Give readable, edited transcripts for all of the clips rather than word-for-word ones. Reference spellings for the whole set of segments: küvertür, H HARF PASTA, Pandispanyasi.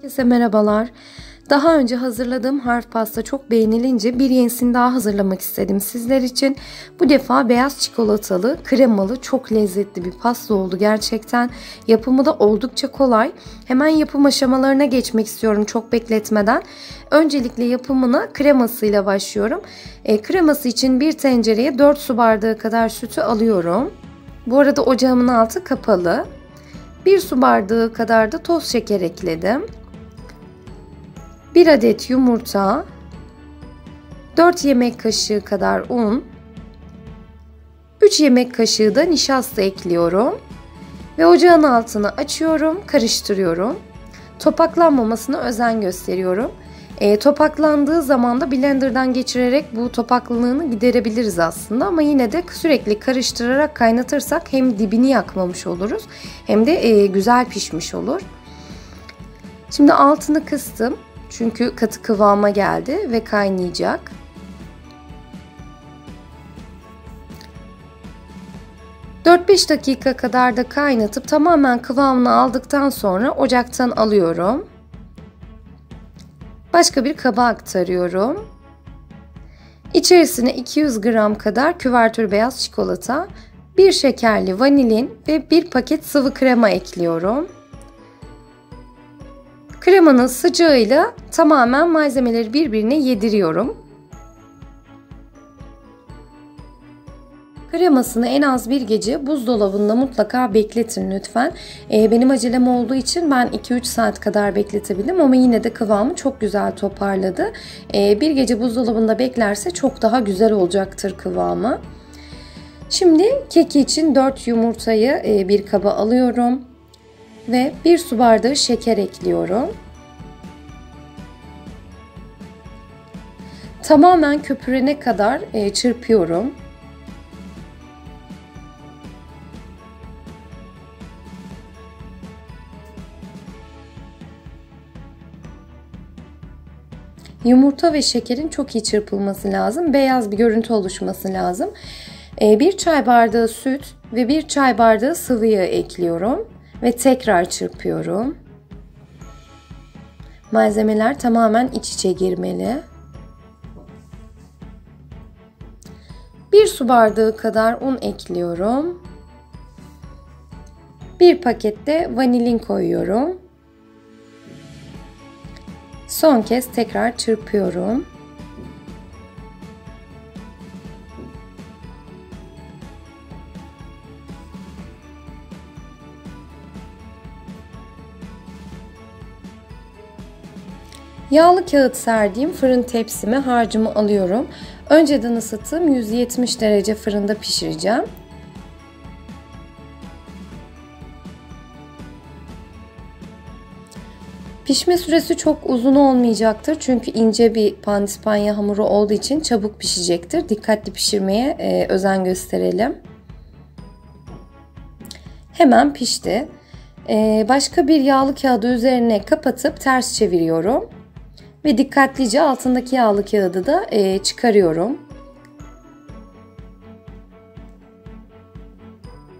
Herkese merhabalar. Daha önce hazırladığım harf pasta çok beğenilince bir yenisini daha hazırlamak istedim sizler için. Bu defa beyaz çikolatalı, kremalı, çok lezzetli bir pasta oldu gerçekten. Yapımı da oldukça kolay. Hemen yapım aşamalarına geçmek istiyorum çok bekletmeden. Öncelikle yapımına kremasıyla başlıyorum. Kreması için bir tencereye 4 su bardağı kadar sütü alıyorum. Bu arada ocağımın altı kapalı. 1 su bardağı kadar da toz şeker ekledim. 1 adet yumurta, 4 yemek kaşığı kadar un, 3 yemek kaşığı da nişasta ekliyorum ve ocağın altını açıyorum, karıştırıyorum. Topaklanmamasına özen gösteriyorum. Topaklandığı zaman da blenderdan geçirerek bu topaklılığını giderebiliriz aslında, ama yine de sürekli karıştırarak kaynatırsak hem dibini yakmamış oluruz hem de güzel pişmiş olur. Şimdi altını kıstım çünkü katı kıvama geldi ve kaynayacak. ...4-5 dakika kadar da kaynatıp tamamen kıvamını aldıktan sonra ocaktan alıyorum. Başka bir kaba aktarıyorum. İçerisine 200 gram kadar küvertür beyaz çikolata, bir şekerli vanilin ve bir paket sıvı krema ekliyorum. Kremanın sıcağıyla tamamen malzemeleri birbirine yediriyorum. Kremasını en az bir gece buzdolabında mutlaka bekletin lütfen. Benim acelem olduğu için ben 2-3 saat kadar bekletebildim, ama yine de kıvamı çok güzel toparladı. Bir gece buzdolabında beklerse çok daha güzel olacaktır kıvamı. Şimdi keki için 4 yumurtayı bir kaba alıyorum ve 1 su bardağı şeker ekliyorum. Tamamen köpürene kadar çırpıyorum. Yumurta ve şekerin çok iyi çırpılması lazım. Beyaz bir görüntü oluşması lazım. 1 çay bardağı süt ve 1 çay bardağı sıvı yağ ekliyorum. Ve tekrar çırpıyorum. Malzemeler tamamen iç içe girmeli. 1 su bardağı kadar un ekliyorum. 1 paket de vanilin koyuyorum. Son kez tekrar çırpıyorum. Yağlı kağıt serdiğim fırın tepsime harcımı alıyorum. Önceden ısıttığım 170 derece fırında pişireceğim. Pişme süresi çok uzun olmayacaktır çünkü ince bir pandispanya hamuru olduğu için çabuk pişecektir. Dikkatli pişirmeye özen gösterelim. Hemen pişti. Başka bir yağlı kağıdı üzerine kapatıp ters çeviriyorum. Ve dikkatlice altındaki yağlı kağıdı da çıkarıyorum.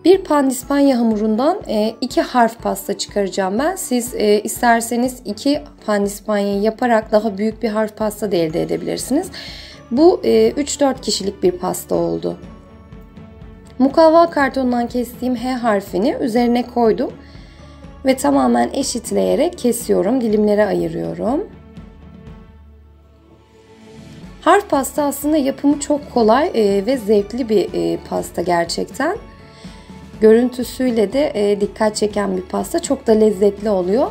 Bir pandispanya hamurundan 2 harf pasta çıkaracağım ben. Siz isterseniz 2 pandispanyayı yaparak daha büyük bir harf pasta da elde edebilirsiniz. Bu 3-4 kişilik bir pasta oldu. Mukavva kartonundan kestiğim H harfini üzerine koydum. Ve tamamen eşitleyerek kesiyorum, dilimlere ayırıyorum. Harf pasta aslında yapımı çok kolay ve zevkli bir pasta gerçekten. Görüntüsüyle de dikkat çeken bir pasta. Çok da lezzetli oluyor.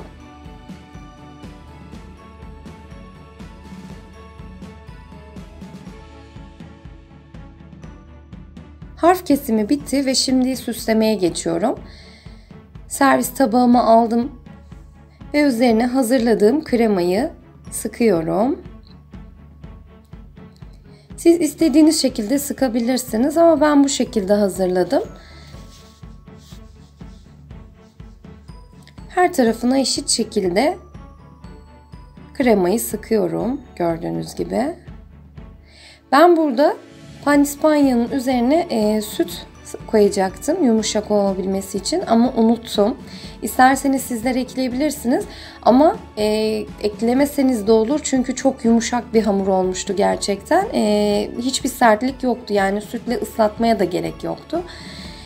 Harf kesimi bitti ve şimdi süslemeye geçiyorum. Servis tabağıma aldım ve üzerine hazırladığım kremayı sıkıyorum. Siz istediğiniz şekilde sıkabilirsiniz, ama ben bu şekilde hazırladım. Her tarafına eşit şekilde kremayı sıkıyorum gördüğünüz gibi. Ben burada pandispanyanın üzerine süt koyacaktım yumuşak olabilmesi için ama unuttum. İsterseniz sizler ekleyebilirsiniz ama eklemeseniz de olur çünkü çok yumuşak bir hamur olmuştu gerçekten. Hiçbir sertlik yoktu, yani sütle ıslatmaya da gerek yoktu.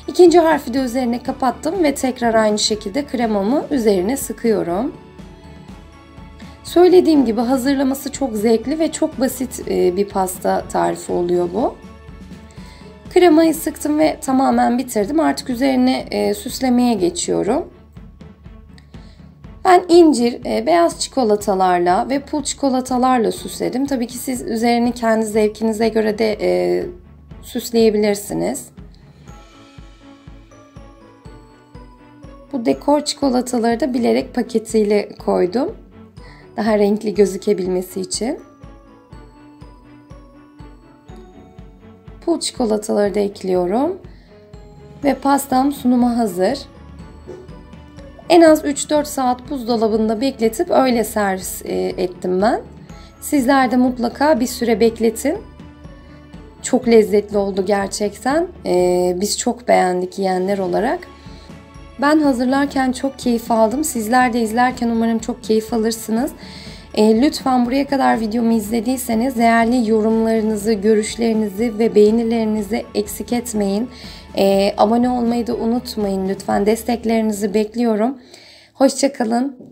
İkinci harfi de üzerine kapattım ve tekrar aynı şekilde kremamı üzerine sıkıyorum. Söylediğim gibi hazırlaması çok zevkli ve çok basit bir pasta tarifi oluyor bu. Kremayı sıktım ve tamamen bitirdim. Artık üzerine süslemeye geçiyorum. Ben incir, beyaz çikolatalarla ve pul çikolatalarla süsledim. Tabii ki siz üzerini kendi zevkinize göre de süsleyebilirsiniz. Bu dekor çikolataları da bilerek paketiyle koydum. Daha renkli gözükebilmesi için. Pul çikolataları da ekliyorum. Ve pastam sunuma hazır. En az 3-4 saat buzdolabında bekletip öyle servis ettim ben. Sizler de mutlaka bir süre bekletin. Çok lezzetli oldu gerçekten. Biz çok beğendik yiyenler olarak. Ben hazırlarken çok keyif aldım. Sizler de izlerken umarım çok keyif alırsınız. Lütfen buraya kadar videomu izlediyseniz değerli yorumlarınızı, görüşlerinizi ve beğenilerinizi eksik etmeyin. Abone olmayı da unutmayın lütfen. Desteklerinizi bekliyorum. Hoşça kalın.